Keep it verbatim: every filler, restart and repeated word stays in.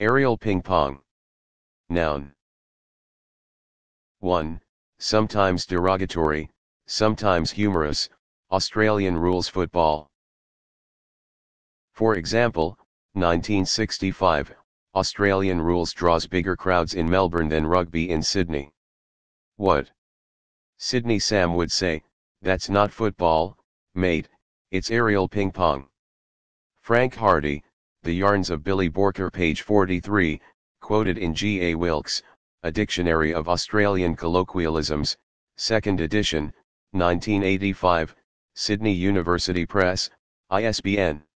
Aerial ping pong. Noun. one. Sometimes derogatory, sometimes humorous, Australian rules football. For example, nineteen sixty-five, Australian rules draws bigger crowds in Melbourne than rugby in Sydney. What? Sydney Sam would say, "That's not football, mate, it's aerial ping pong." Frank Hardy, The Yarns of Billy Borker, page forty-three, quoted in G. A. Wilkes, A Dictionary of Australian Colloquialisms, second edition, nineteen eighty-five, Sydney University Press, I S B N